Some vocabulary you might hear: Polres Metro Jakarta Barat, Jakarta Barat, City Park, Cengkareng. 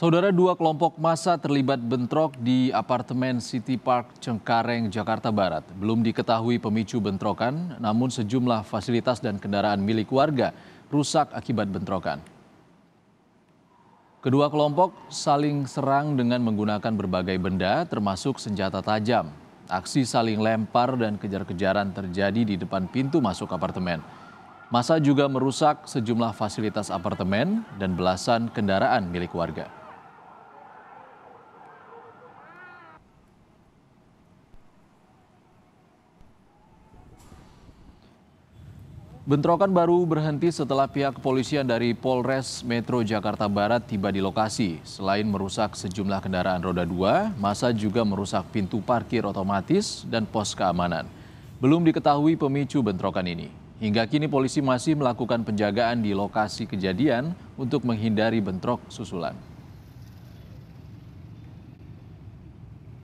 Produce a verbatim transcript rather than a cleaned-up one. Saudara, dua kelompok massa terlibat bentrok di apartemen City Park, Cengkareng, Jakarta Barat. Belum diketahui pemicu bentrokan, namun sejumlah fasilitas dan kendaraan milik warga rusak akibat bentrokan. Kedua kelompok saling serang dengan menggunakan berbagai benda, termasuk senjata tajam. Aksi saling lempar dan kejar-kejaran terjadi di depan pintu masuk apartemen. Massa juga merusak sejumlah fasilitas apartemen dan belasan kendaraan milik warga. Bentrokan baru berhenti setelah pihak kepolisian dari Polres Metro Jakarta Barat tiba di lokasi. Selain merusak sejumlah kendaraan roda dua, massa juga merusak pintu parkir otomatis dan pos keamanan. Belum diketahui pemicu bentrokan ini. Hingga kini polisi masih melakukan penjagaan di lokasi kejadian untuk menghindari bentrok susulan.